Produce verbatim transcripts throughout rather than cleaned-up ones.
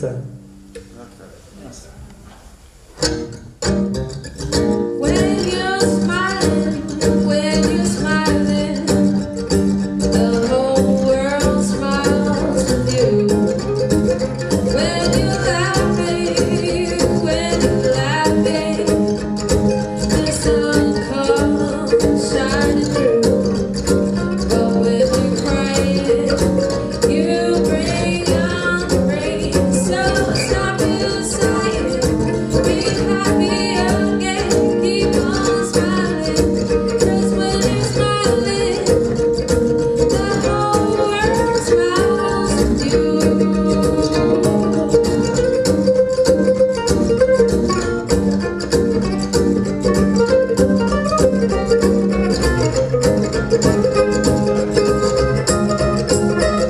so. When you're smiling, when you're smiling, the whole world smiles with you. When you're laughing, when you're laughing, the sun comes shining through. But when you're crying, you bring on the rain. So stop you sighing, be happy again, keep on smiling. 'Cause when you're smiling, the whole world smiles with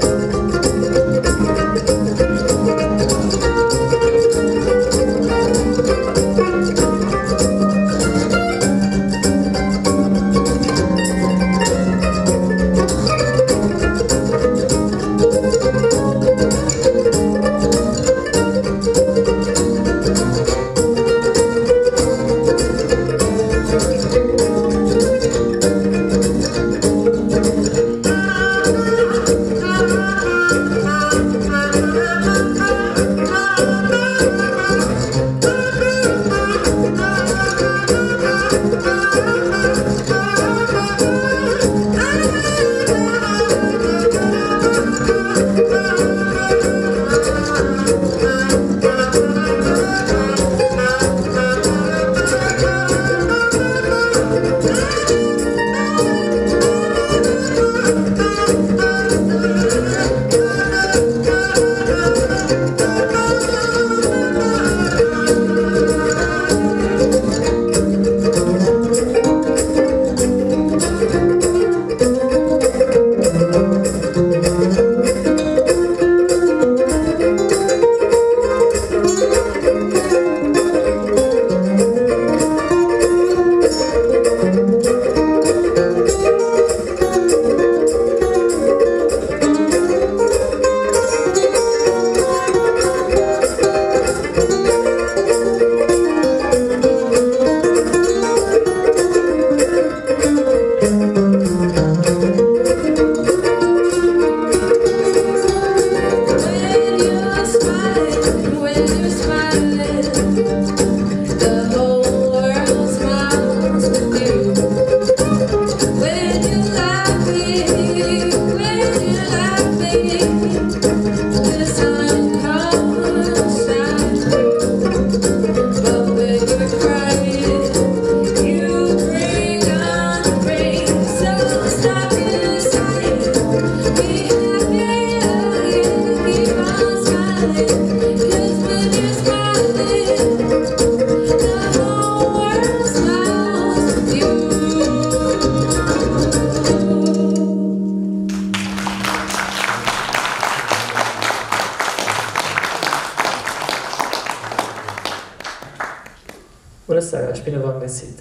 Bună seara și bine v-am găsit!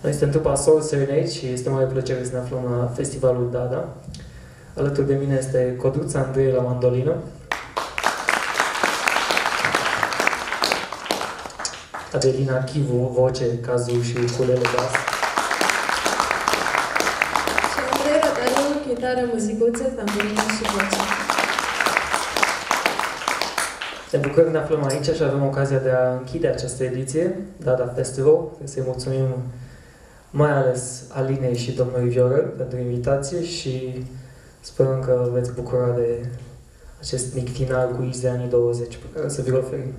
Noi suntem trupa Soul Serenade și este o mare plăcere să ne aflăm la festivalul DADA. Alături de mine este Coduța Andrei la mandolină. Adelina Chivu, voce, cazu și ukulele bas. Și Andrei Rătălu, chitară, muzicuță, tamburină și voce. Ne bucurăm că ne aflăm aici și avem ocazia de a închide această ediție, DADA Festival. Să-i mulțumim mai ales Alinei și domnului Viorel pentru invitație și sperăm că veți bucura de acest mic final cu iz de anii douăzeci pe care o să vi-l oferim.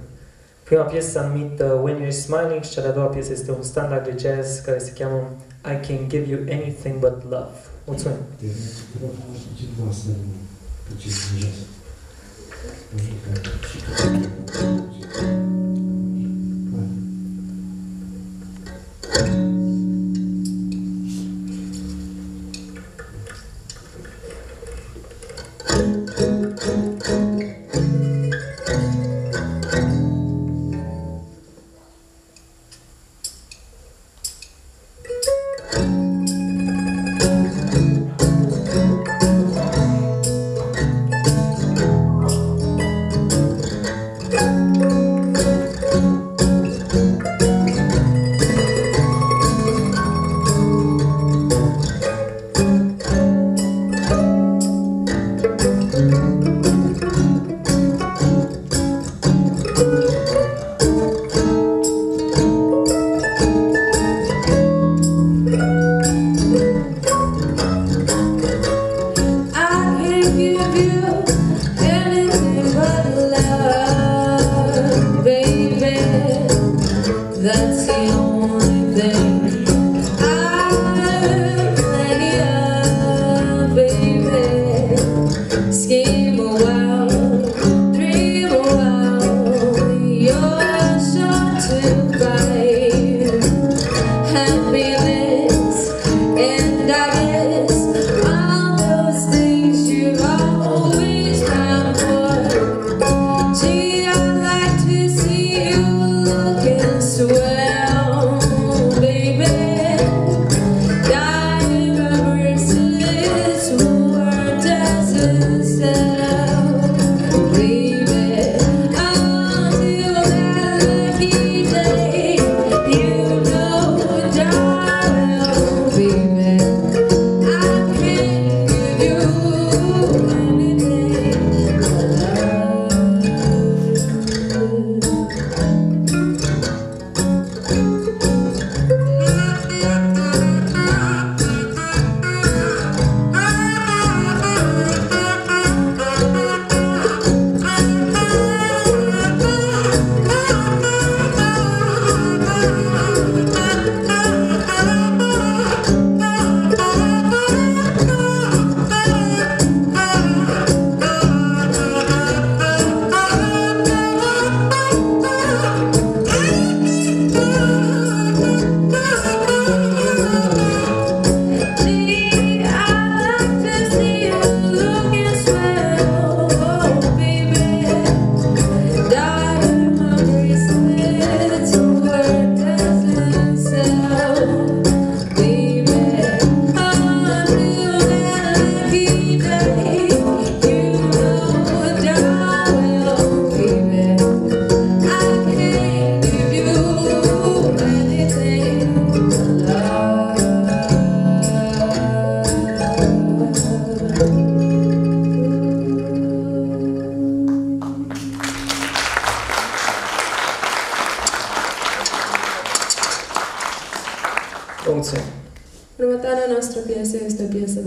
Prima piesă s-a numit When You're Smiling și cea de-a doua piesă este un standard de jazz care se cheamă I Can Give You Anything But Love. Mulțumim! Thank you.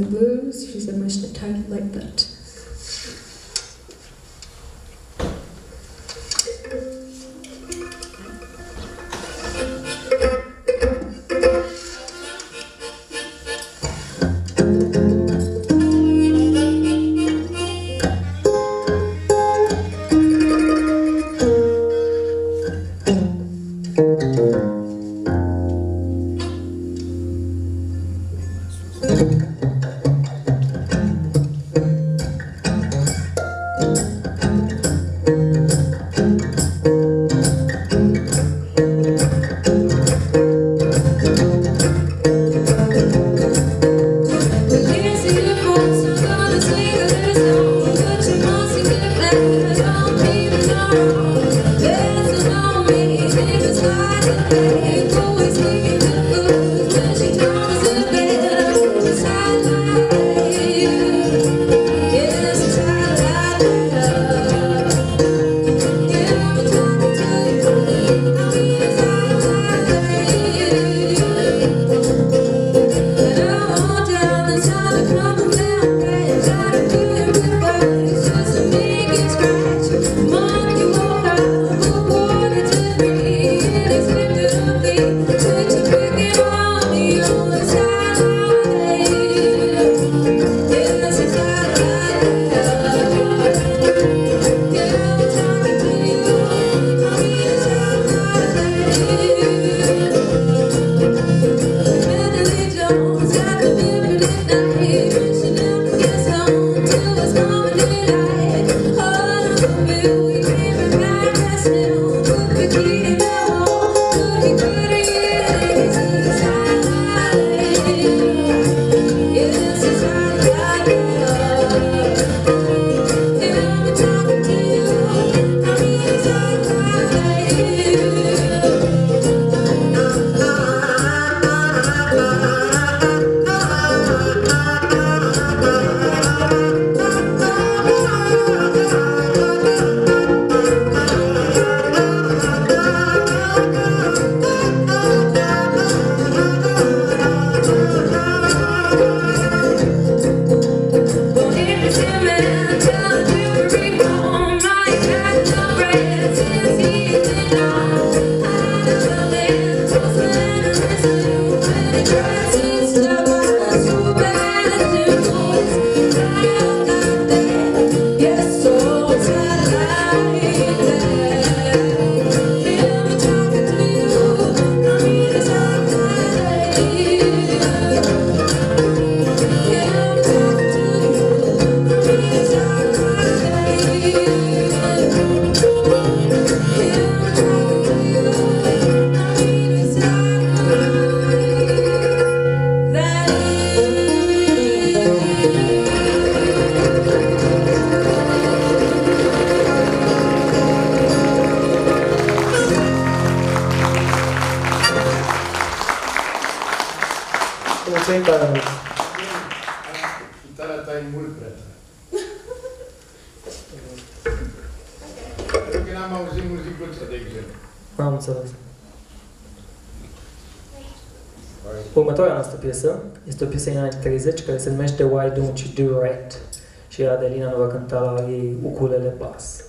the blues. She's a much title like that. Următoarea noastră piesă este o piesă din anii treizeci care se numește Why Don't You Do Right și Adelina nu va cânta la ei ukulele bas.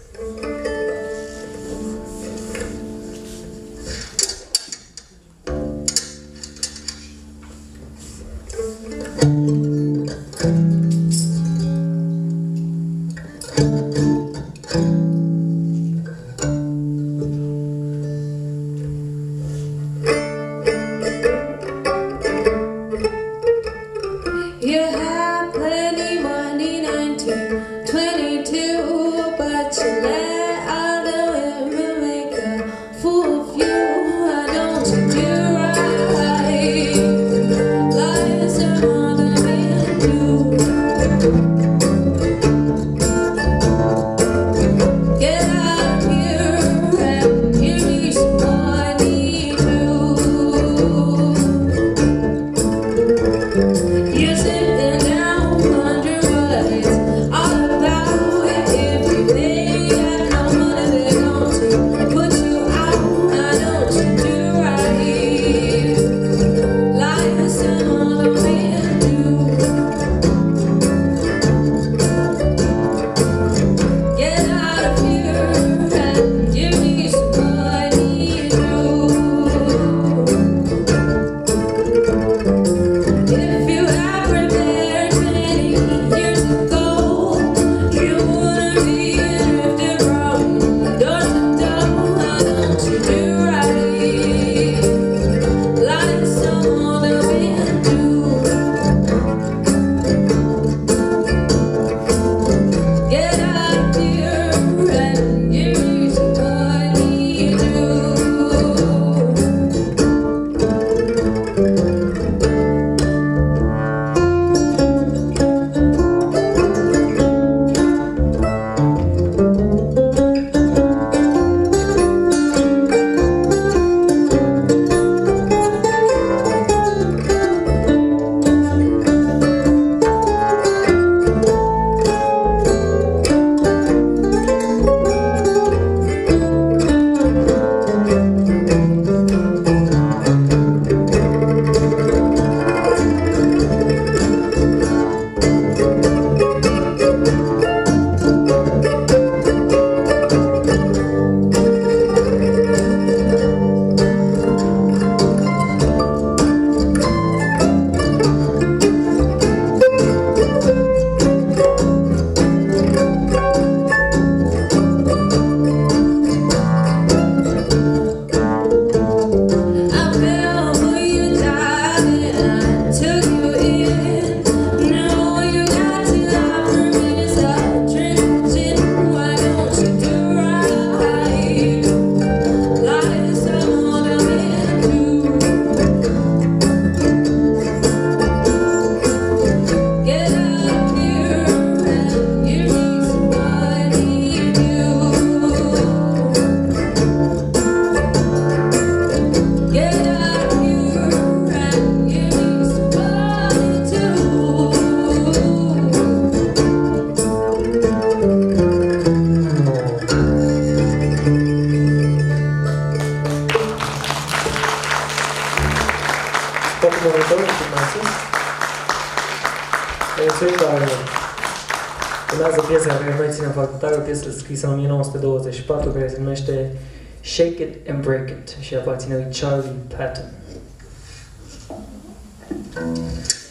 Twenty-two, but you let urmează piesa care voi ține în facultate, o piesă scrisă în o mie nouă sute douăzeci și patru, care se numește Shake It and Break It și aparține lui Charlie Patton. It's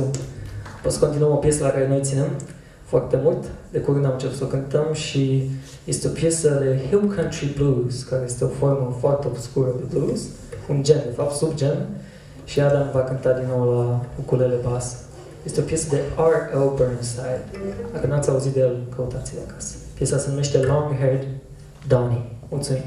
Dumnezeu. O să continuăm o piesă la care noi ținem foarte mult. De curând am început să o cântăm și este o piesă de Hill Country Blues, care este o formă foarte obscură de blues, un gen, de fapt, subgen. Și Adam va cânta din nou la ukulele bas. Este o piesă de R L Burnside. Dacă n-ați auzit de el, căutați-l acasă. Piesa se numește Long Haired Donnie. Mulțumim!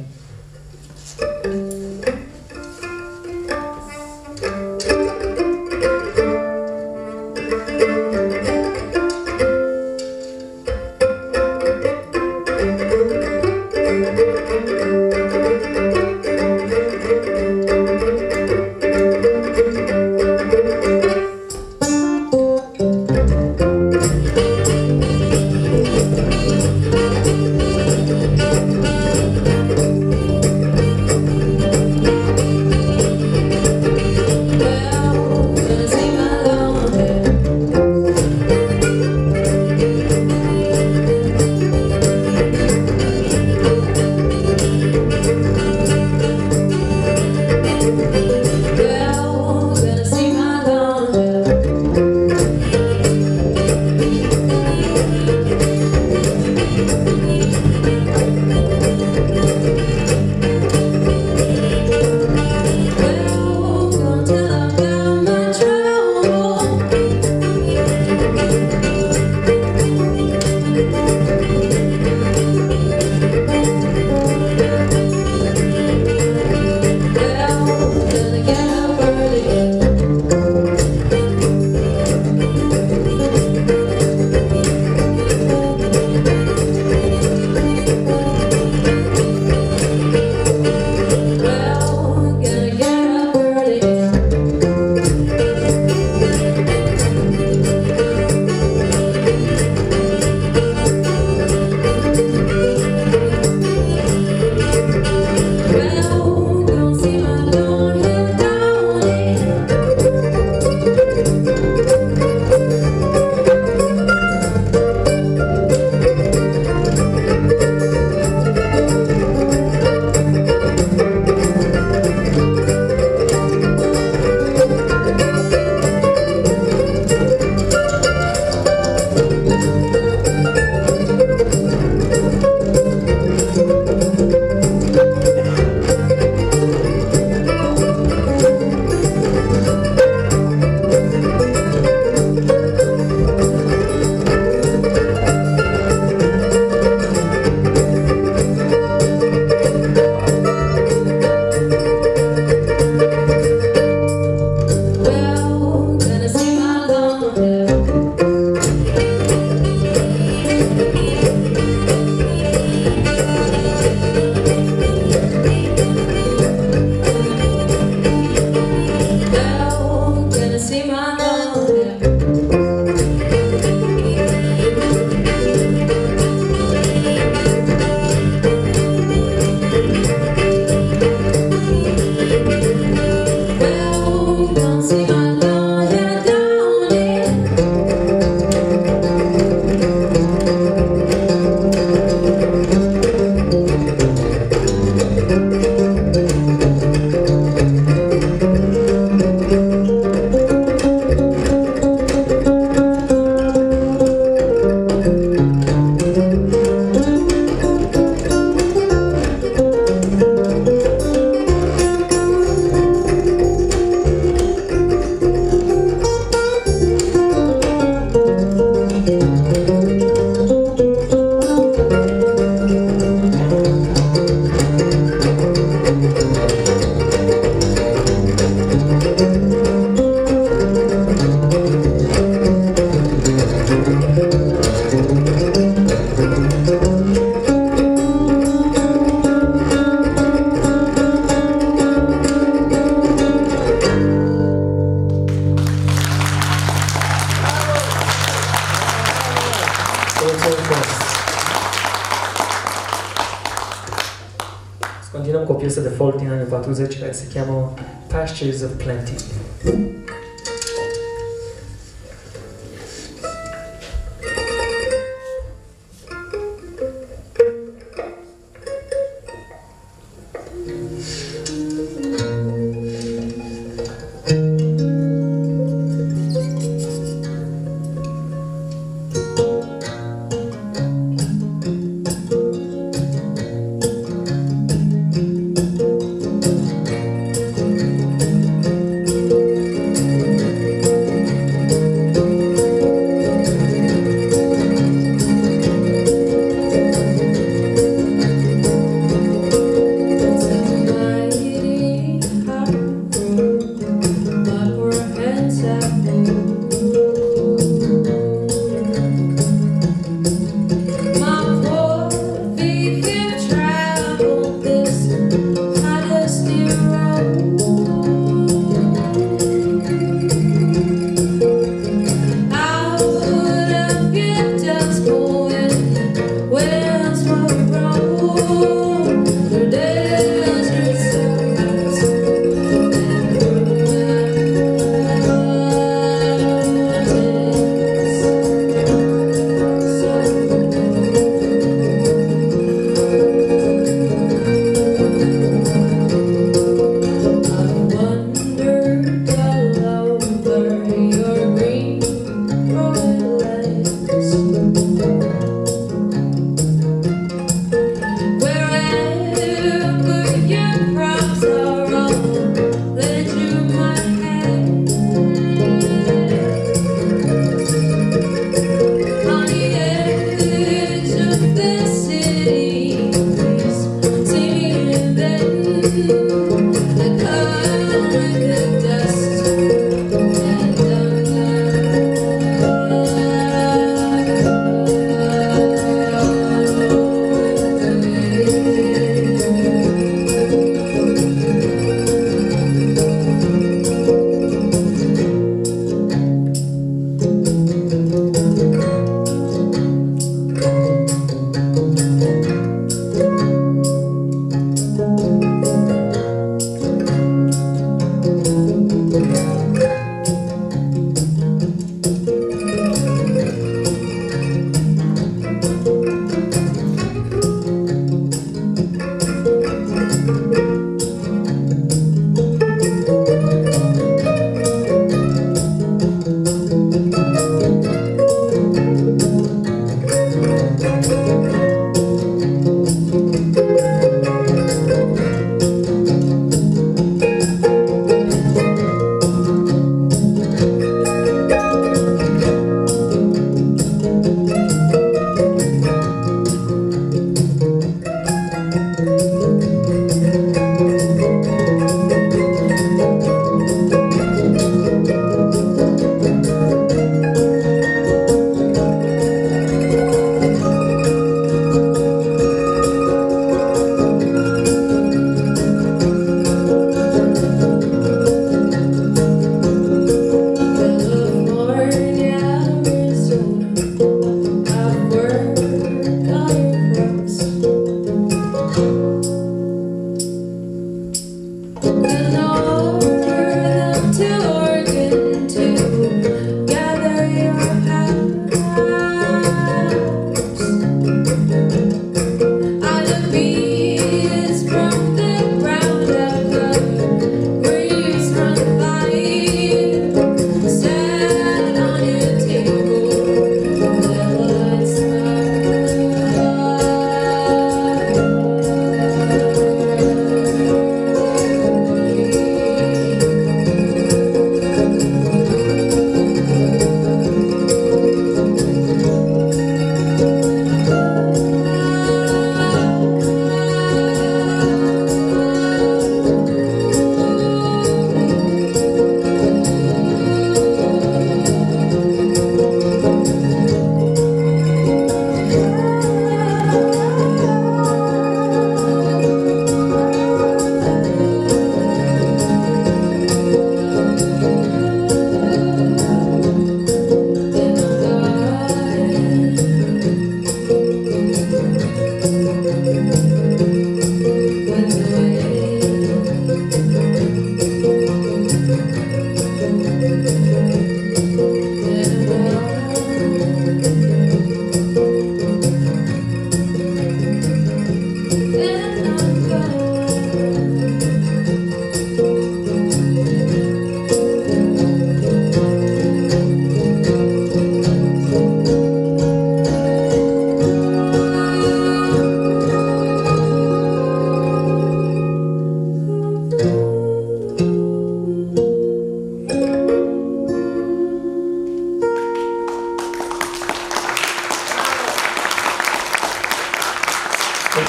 Care se cheamă Pastures of Plenty.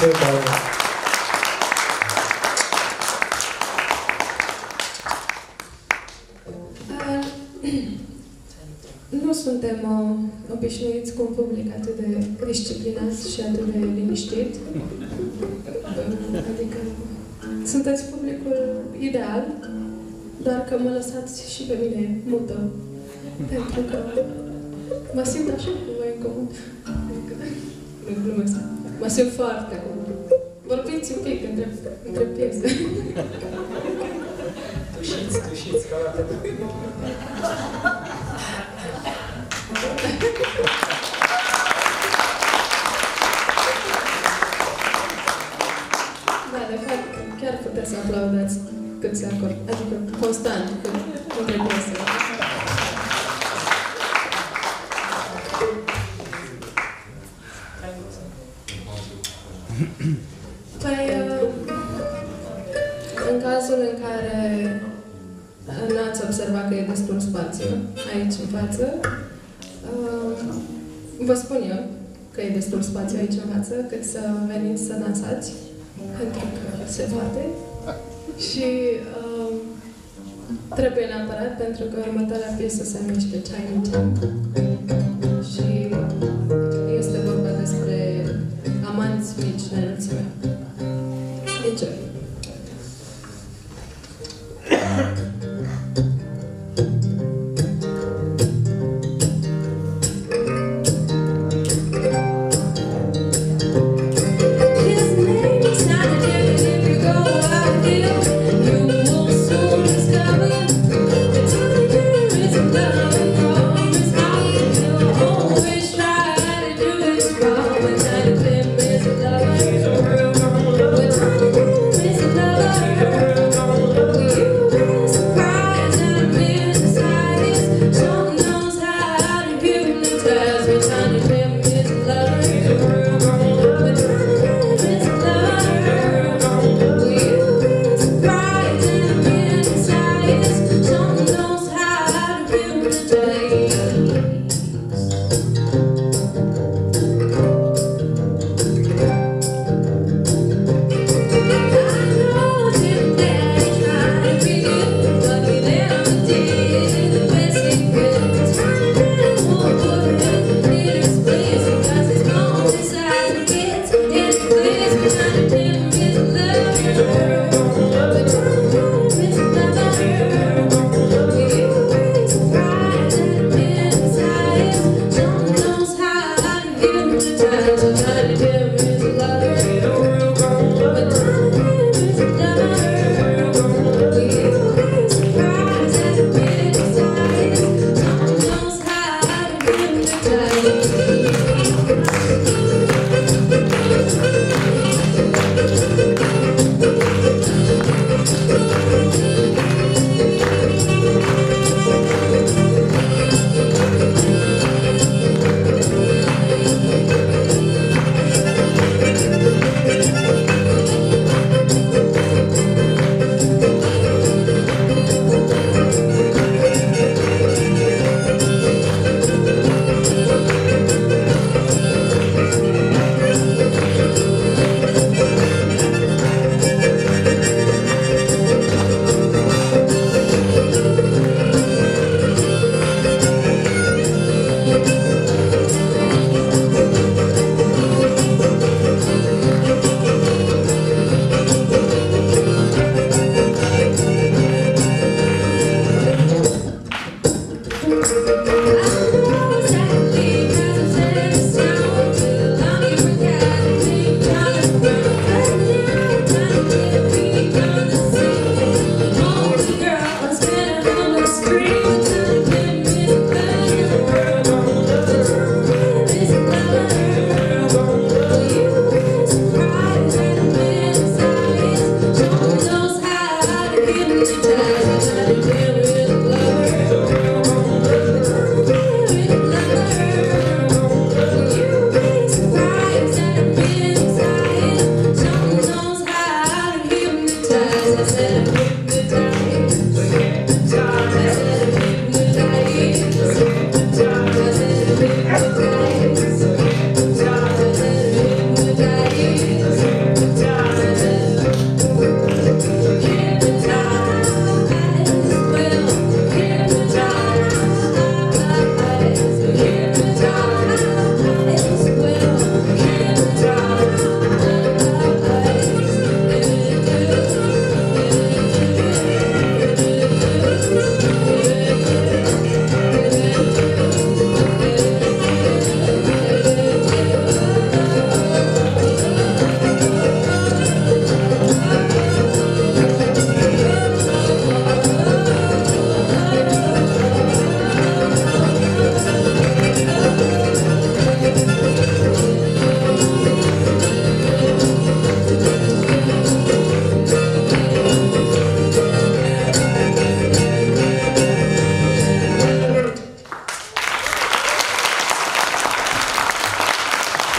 Thank you, Bob. Nu suntem uh, obișnuiți cu un public atât de disciplinat și atât de liniștit. Adică sunteți publicul ideal, doar că mă lăsați și pe mine mută. Pentru că mă simt așa cum mai comod. Adică, mă simt foarte comod. Vorbiți un pic între, între piese. Tușiți, tușiți, ca la Da, de fapt, chiar puteți să aplaudați cât se acordă. Adică, constant, cât nu trebuie să... Păi, în cazul în care n-ați observat că e destul spațiu aici în față, vă spun eu că e destul spațiu aici în față, cât să veniți să dansați, pentru că se poate. Și uh, trebuie neapărat, pentru că următoarea piesă se numește Chinese Jam. Și este vorba despre amanți mici de înălțime. Enjoy! Thank you.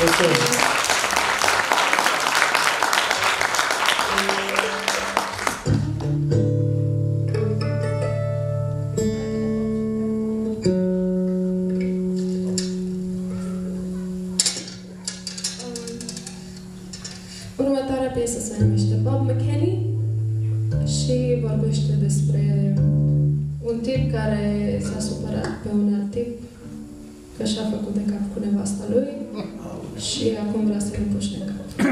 This următoarea piesă se numește Bob McKinney și vorbește despre un tip care s-a supărat pe un alt tip că și-a făcut de cap cu nevasta lui și acum vrea să-i împuște în cap.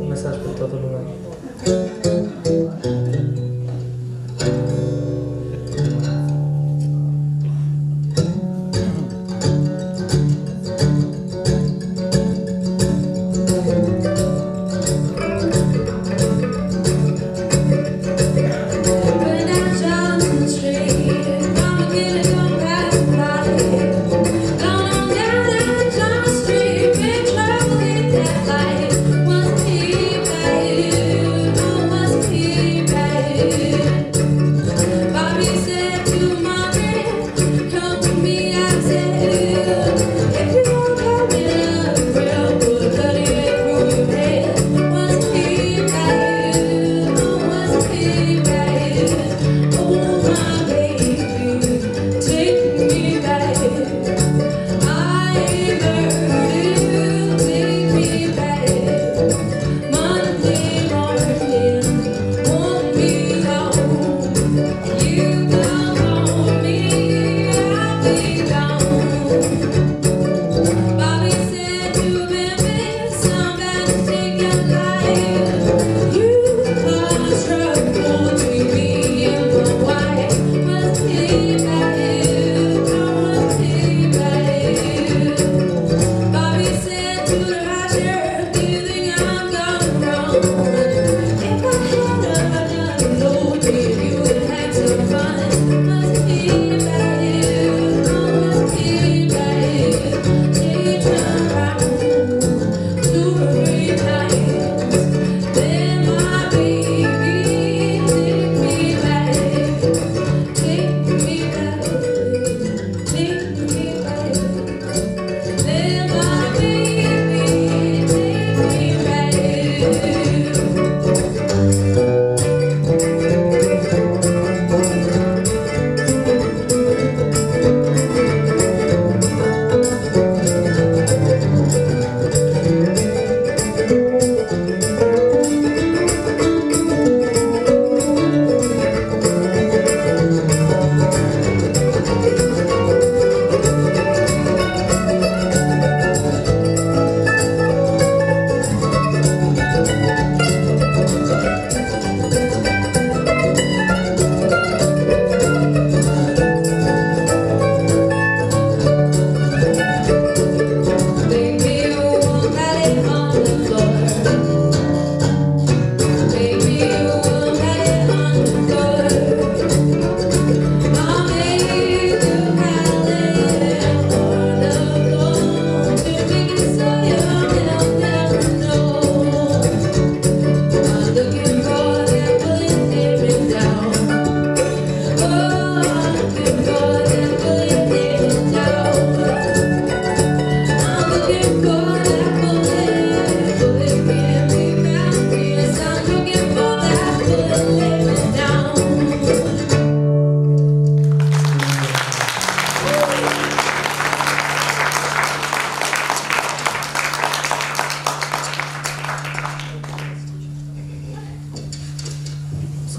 Un mesaj pentru toată lumea.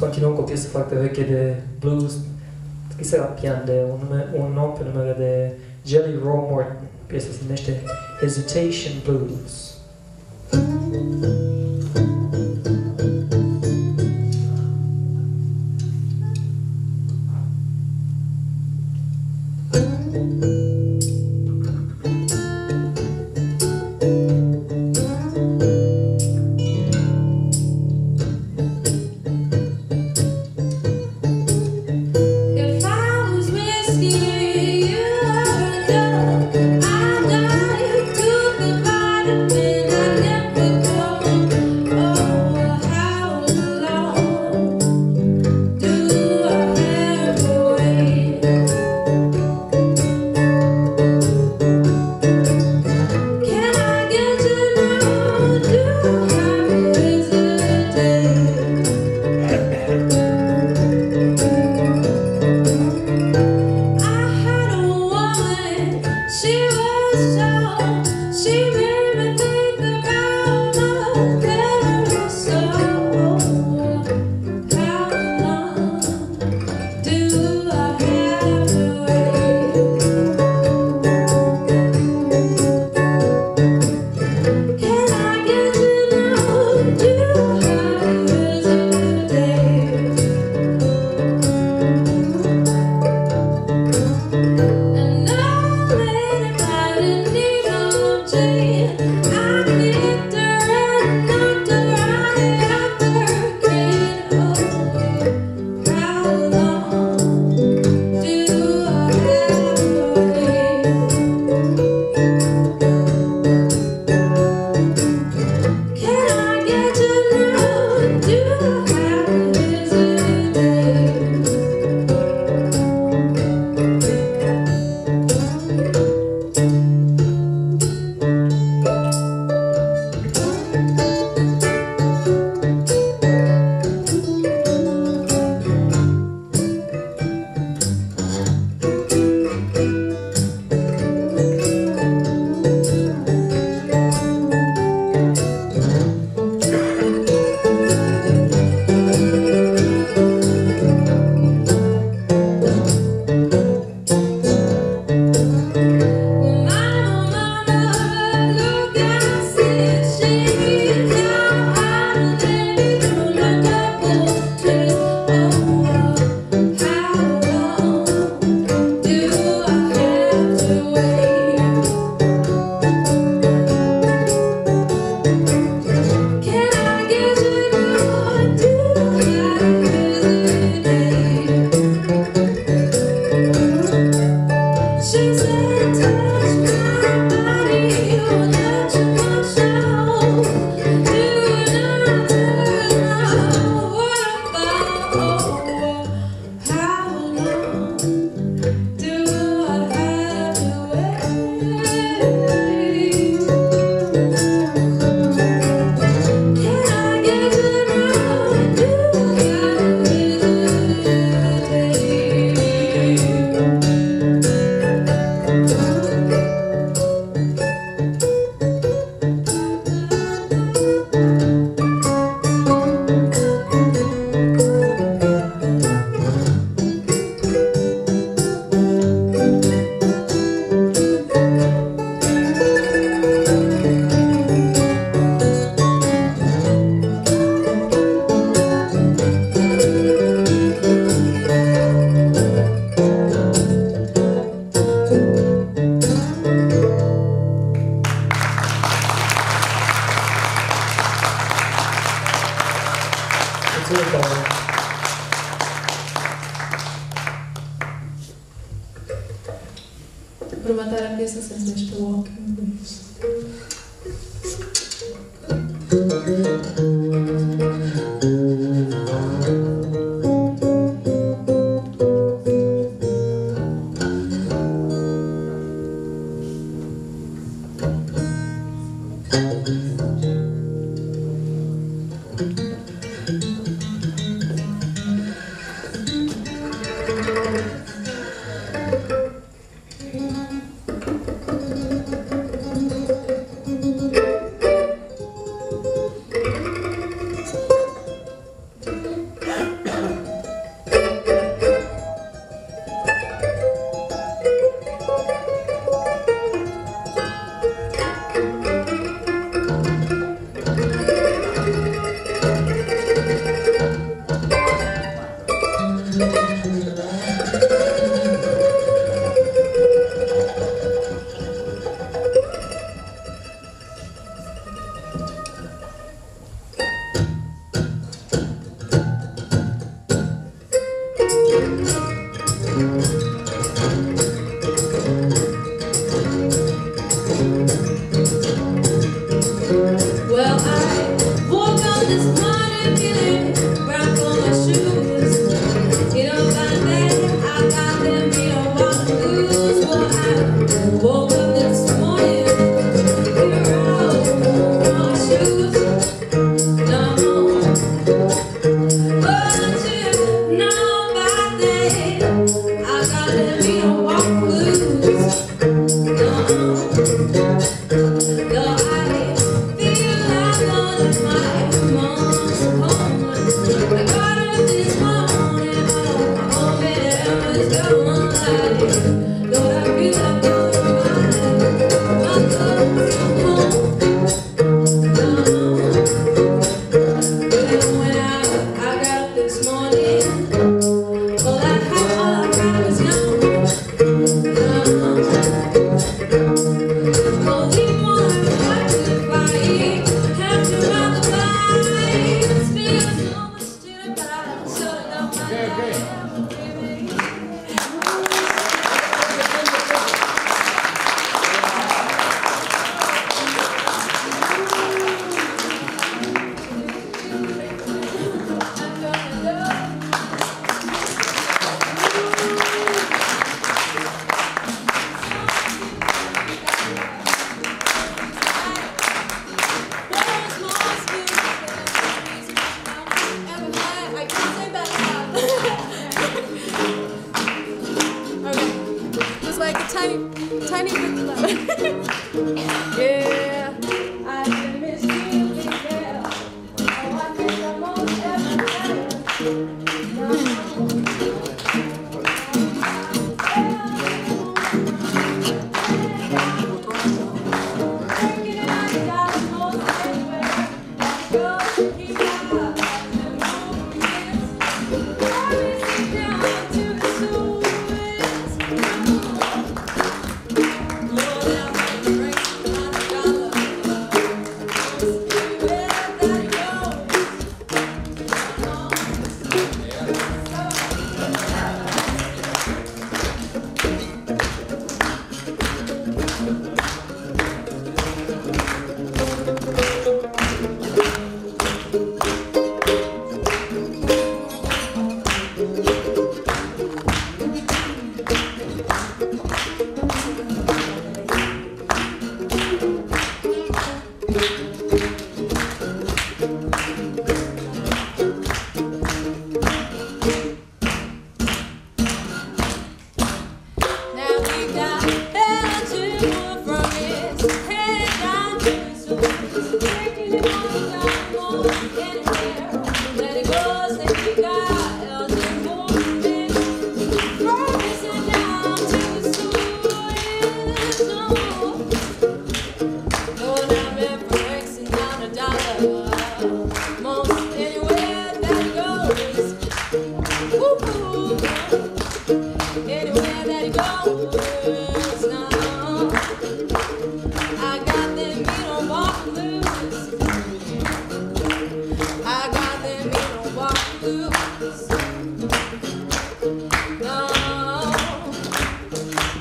Continuăm cu o piesă foarte veche de blues, scrisă la pian de un, nume, un om pe numele de Jelly Roll Morton. Piesa se numește Hesitation Blues. Thank you. Următoarea piesă se numește Walking Wolves.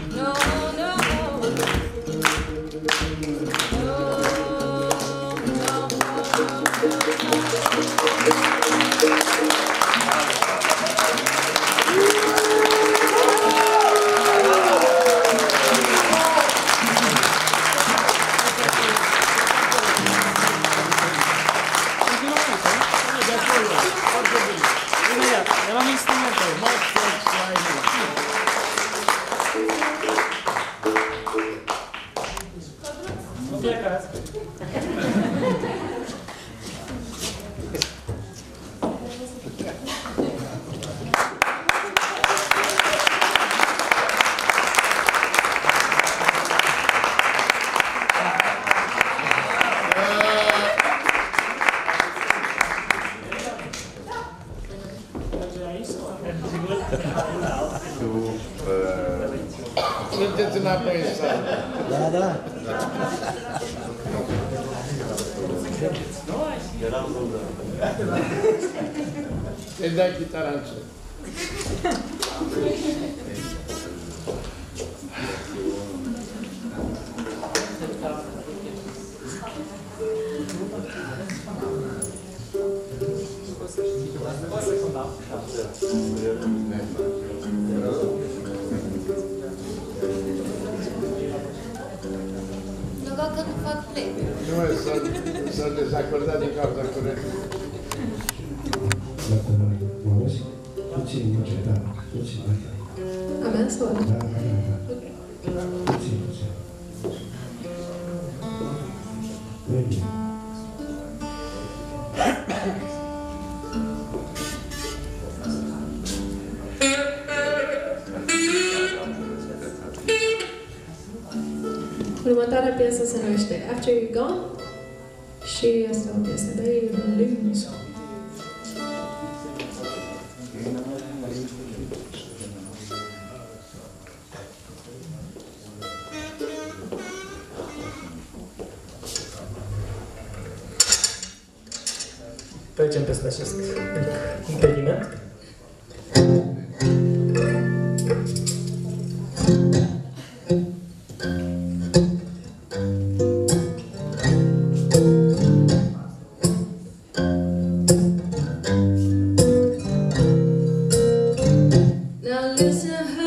No, no, Era um instrumento muito forte. Não tem a casa. Următoarea piesă se numește After You Gone și este o piesă de blues. Trecem peste acest impediment. What does it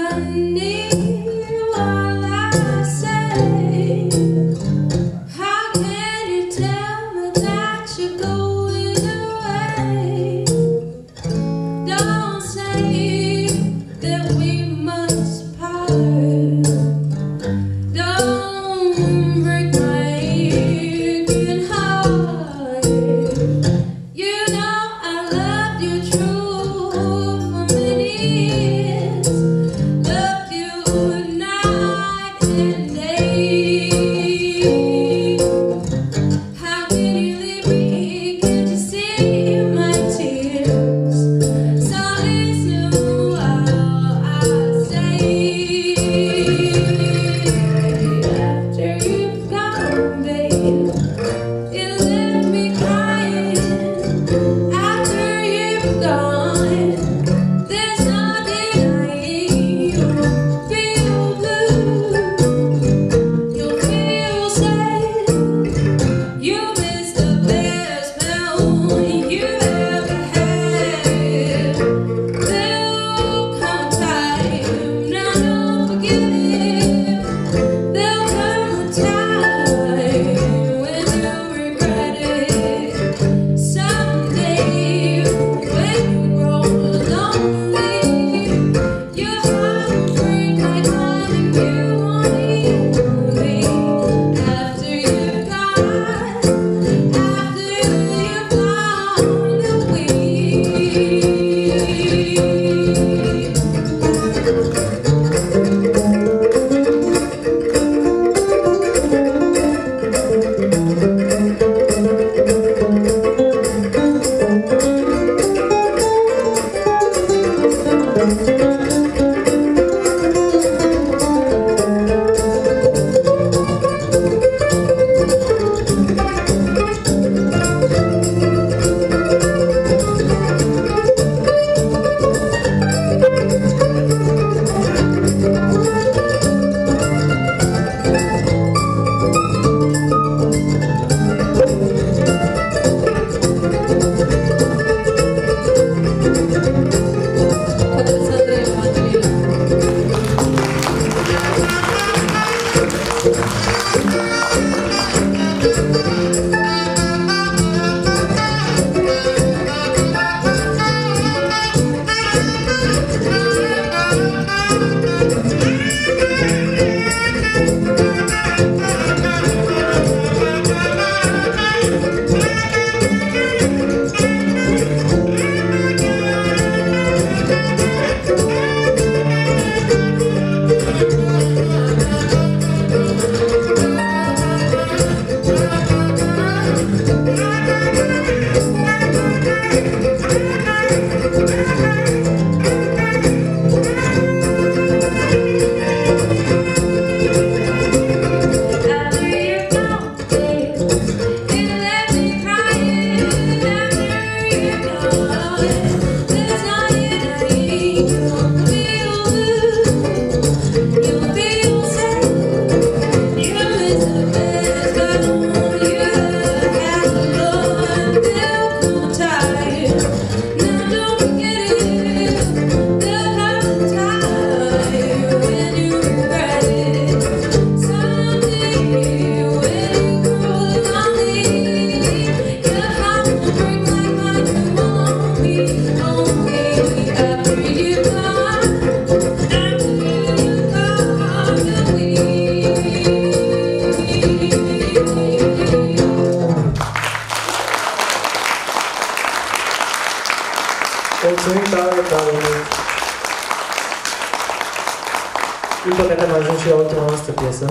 Din păcate am ajuns și la ultima noastră piesă.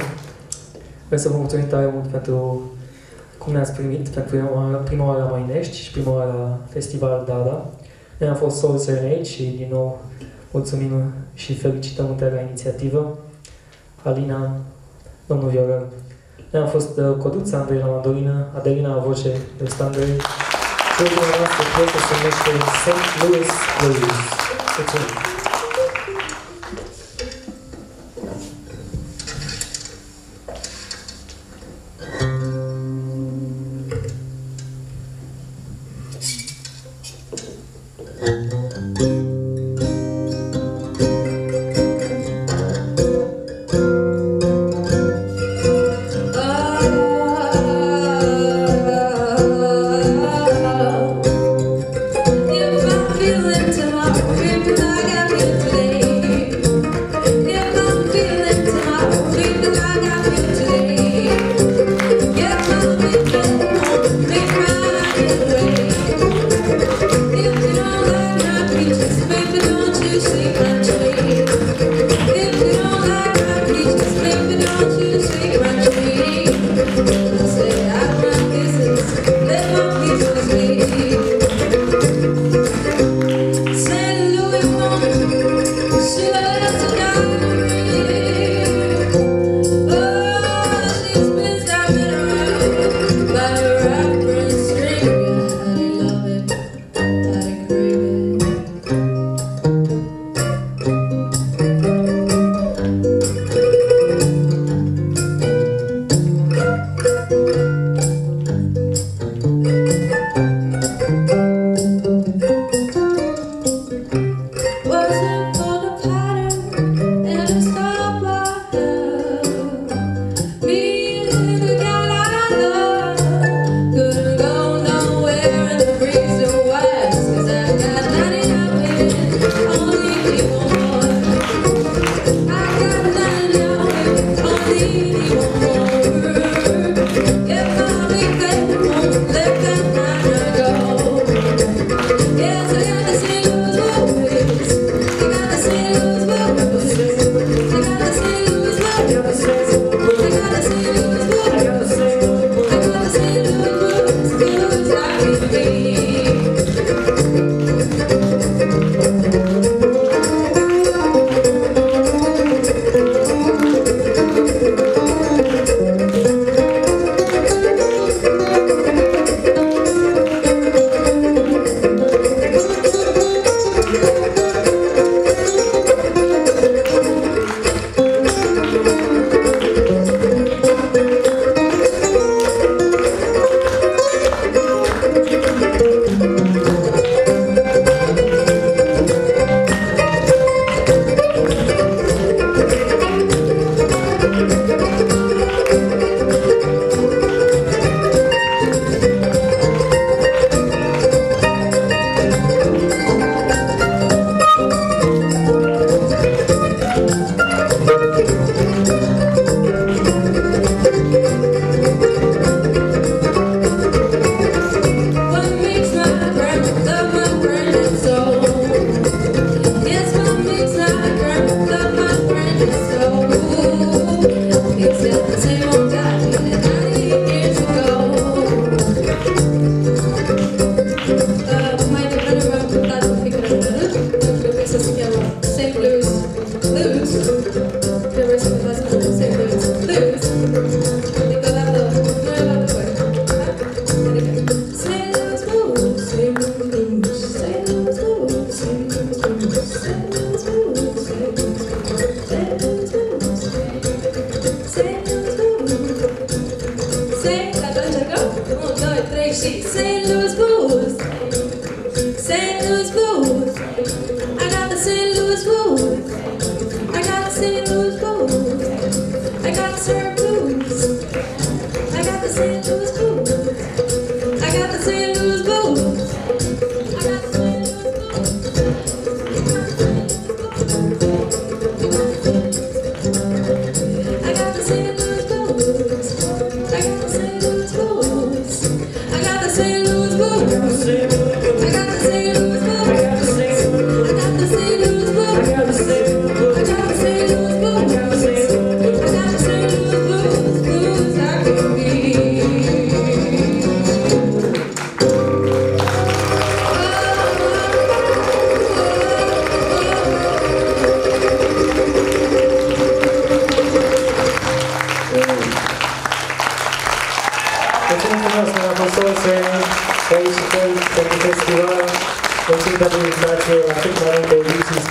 Vreau să vă mulțumim tare mult pentru cum ne-ați primit, pentru prima oară la Măinești și prima oară la Festival DADA. Noi am fost Soul Serenade și din nou mulțumim și felicităm întreaga inițiativă. Alina, domnul Viorel. Noi am fost Coduța, Andrei la mandolină, Adelina la voce, Rest Andrei. Și ultima noastră piesă se numește Saint Louis Blues. Mulțumim! Feeling till I'm creeping, I got me.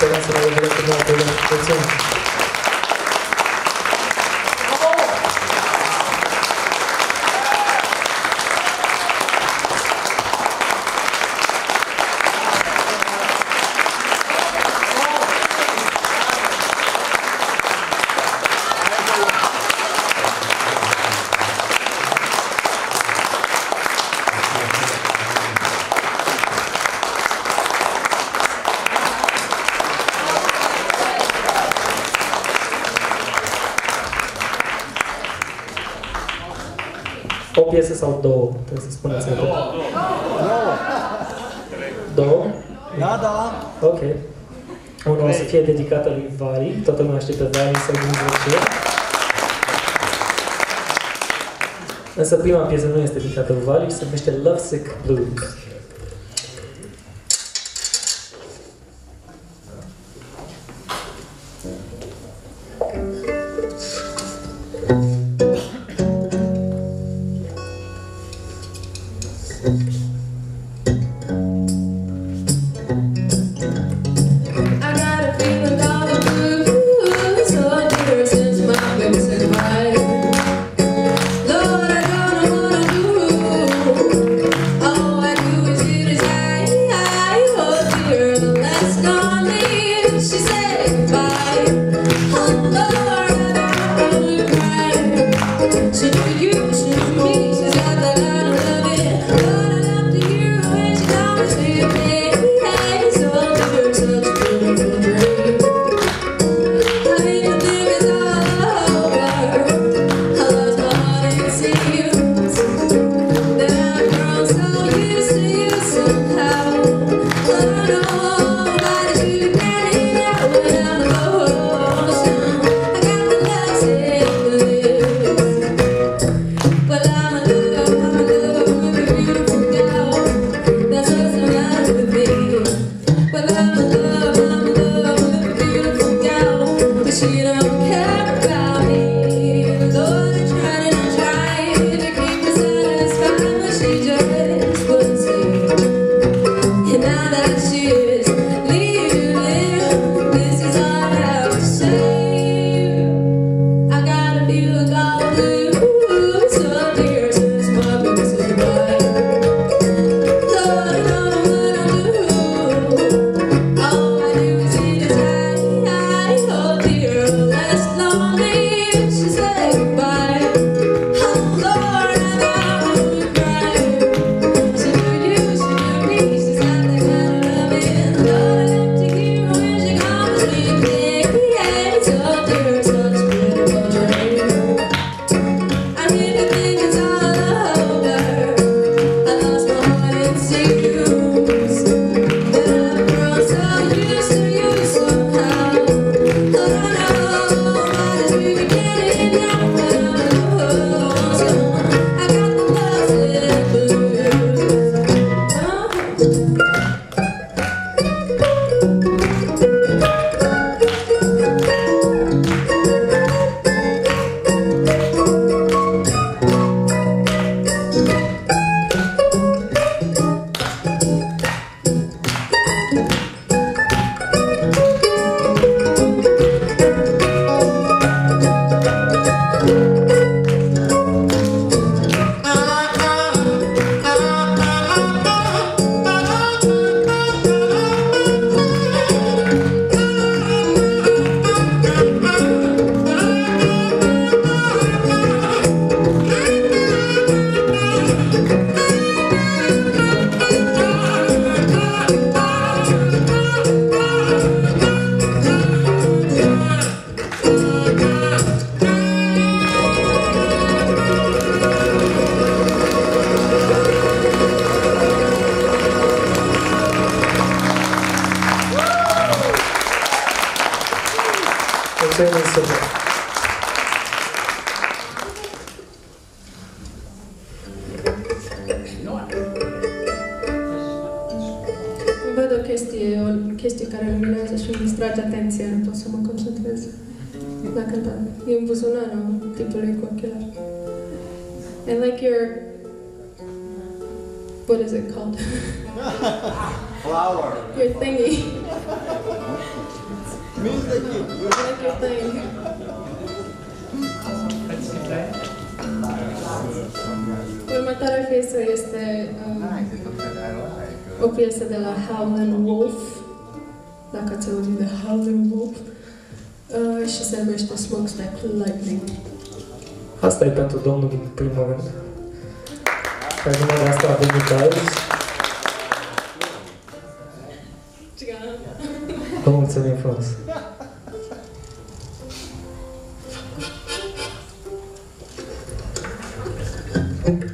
esperanță la legătură cu toate lucrurile. O piesă sau două? Trebuie să spuneți. Două, două. Două. Două? Da, da. Ok. Una o să fie dedicată lui Vari. Toată lumea așteptă Vari să-l binecuvântă. Însă prima piesă nu este dedicată lui Vari, se numește Lovesick Blues. And like your, what is it called? Flower. Your thingy. Music, you like your thing. Următoarea piesă este um, o piesă de la Howling Wolf, dacă ați auzit de Howling Wolf, uh, și se numește Smokestack Lightning. Asta e pentru domnul din primul rând. Pe numele asta a venit aici. Vă mulțumim frumos! Thank you.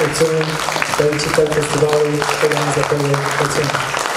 Mulțumim, felicitări festivalului, pe la